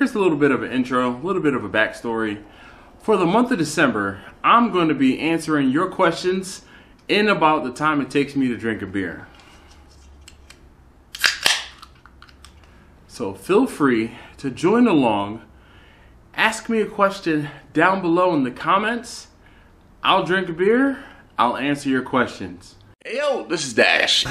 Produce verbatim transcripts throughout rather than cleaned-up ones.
here's a little bit of an intro, a little bit of a backstory. For the month of December, I'm going to be answering your questions in about the time it takes me to drink a beer. So feel free to join along. Ask me a question down below in the comments. I'll drink a beer. I'll answer your questions. Hey, yo, this is Dash.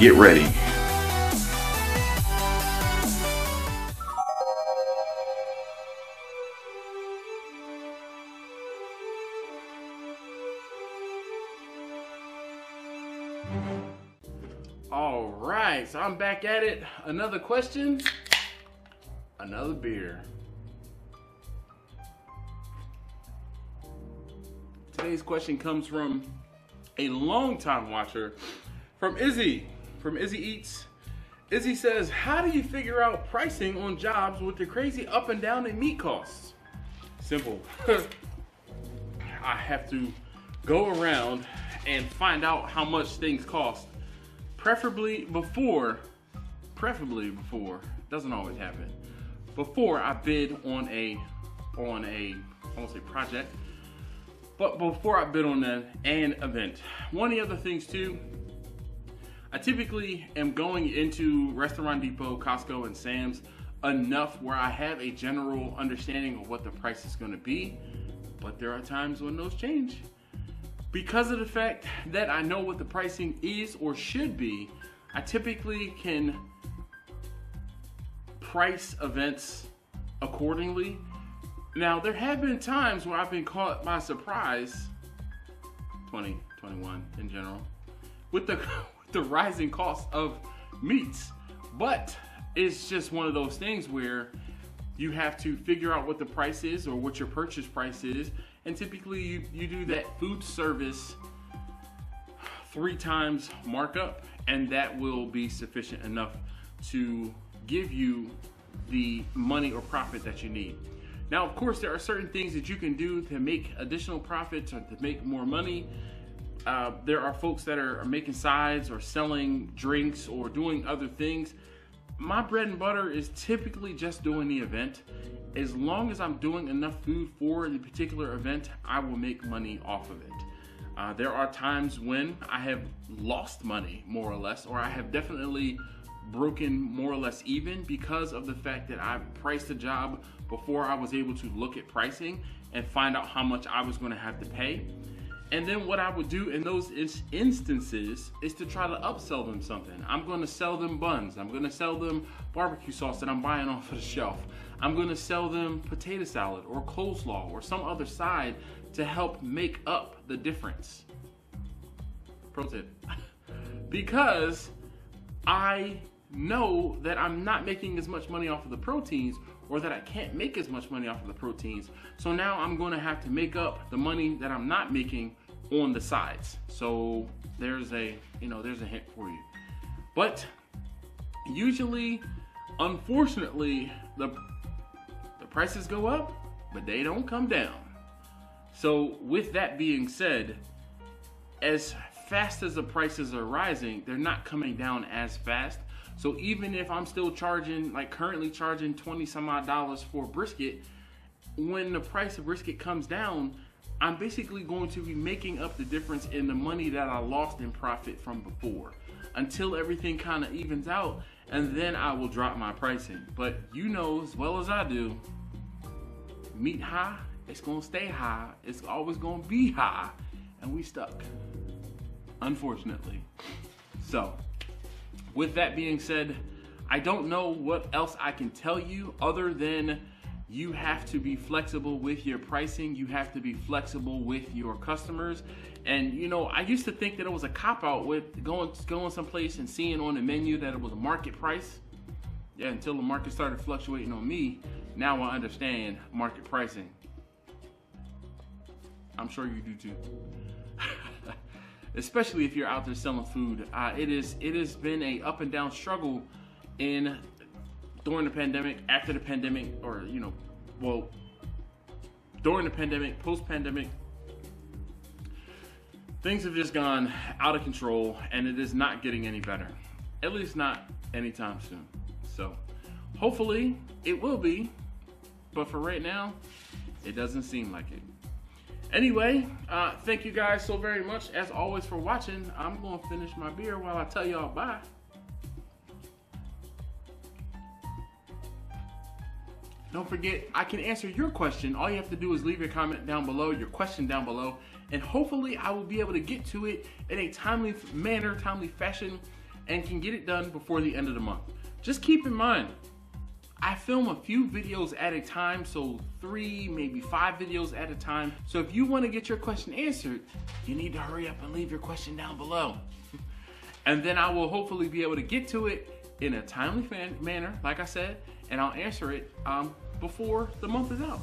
Get ready. All right, so I'm back at it. Another question, another beer. Today's question comes from a longtime watcher, from Izzy, from Izzy Eats. Izzy says, how do you figure out pricing on jobs with the crazy up and down in meat costs? Simple. I have to go around and find out how much things cost. Preferably before, preferably before, doesn't always happen, before I bid on a, on a, I won't say project, but before I bid on an, an event. One of the other things too, I typically am going into Restaurant Depot, Costco, and Sam's enough where I have a general understanding of what the price is gonna be, but there are times when those change. Because of the fact that I know what the pricing is or should be, I typically can price events accordingly. Now, there have been times where I've been caught by surprise, twenty twenty-one in general, with the, with the rising cost of meats. But it's just one of those things where you have to figure out what the price is or what your purchase price is. And typically you, you do that food service three times markup, and that will be sufficient enough to give you the money or profit that you need. Now, of course, there are certain things that you can do to make additional profits or to make more money. Uh, there are folks that are, are making sides or selling drinks or doing other things. My bread and butter is typically just doing the event. As long as I'm doing enough food for the particular event, I will make money off of it. Uh, there are times when I have lost money, more or less, or I have definitely broken more or less even because of the fact that I priced a job before I was able to look at pricing and find out how much I was going to have to pay. And then what I would do in those instances is to try to upsell them something. I'm going to sell them buns. I'm going to sell them barbecue sauce that I'm buying off of the shelf. I'm going to sell them potato salad or coleslaw or some other side to help make up the difference. Pro tip. Because I know that I'm not making as much money off of the proteins, or that I can't make as much money off of the proteins. So now I'm going to have to make up the money that I'm not making on the sides. So there's a, you know, there's a hint for you. But usually, unfortunately, the, the prices go up, but they don't come down. So with that being said, as fast as the prices are rising, they're not coming down as fast. So even if I'm still charging, like currently charging twenty some odd dollars for brisket, when the price of brisket comes down, I'm basically going to be making up the difference in the money that I lost in profit from before, until everything kind of evens out, and then I will drop my pricing. But you know as well as I do, meat high, it's gonna stay high, it's always gonna be high, and we stuck, unfortunately. So with that being said, I don't know what else I can tell you other than you have to be flexible with your pricing. You have to be flexible with your customers. And you know, I used to think that it was a cop-out with going, going someplace and seeing on the menu that it was a market price. Yeah, until the market started fluctuating on me. Now I understand market pricing. I'm sure you do too. especially if you're out there selling food. Uh, it is it has been a up and down struggle in during the pandemic, after the pandemic, or you know, well, during the pandemic, post pandemic. Things have just gone out of control, and it is not getting any better, at least not anytime soon. So hopefully it will be, but for right now, it doesn't seem like it. Anyway, uh, thank you guys so very much, as always, for watching. I'm gonna finish my beer while I tell y'all bye. Don't forget, I can answer your question. All you have to do is leave your comment down below, your question down below, and hopefully I will be able to get to it in a timely manner, timely fashion, and can get it done before the end of the month. Just keep in mind, I film a few videos at a time, so three, maybe five videos at a time. So if you want to get your question answered, you need to hurry up and leave your question down below. And then I will hopefully be able to get to it in a timely fan manner, like I said, and I'll answer it um, before the month is out.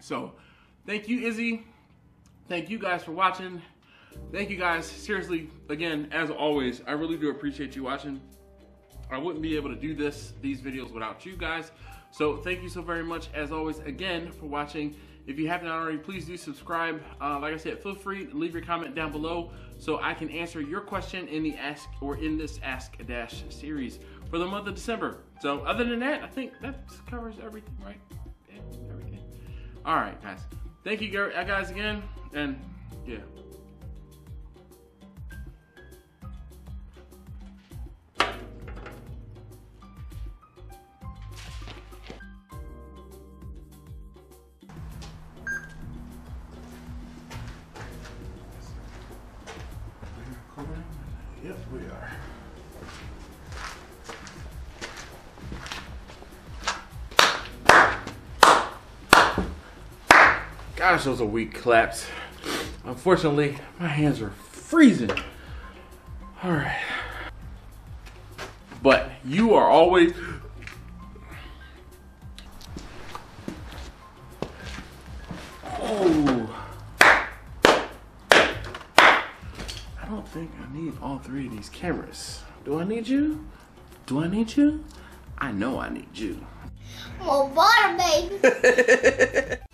So thank you, Izzy. Thank you guys for watching. Thank you guys. Seriously, again, as always, I really do appreciate you watching. I wouldn't be able to do this, these videos without you guys. So thank you so very much, as always, again, for watching. If you haven't already, please do subscribe. Uh, like I said, feel free to leave your comment down below so I can answer your question in the ask or in this Ask Dash series for the month of December. So other than that, I think that covers everything, right? Yeah, everything. All right, guys. Thank you guys again, and yeah. Yep, we are. Gosh, those are weak claps. Unfortunately, my hands are freezing. All right. But you are always... all three of these cameras. Do I need you? Do I need you? I know I need you. Well, water, baby.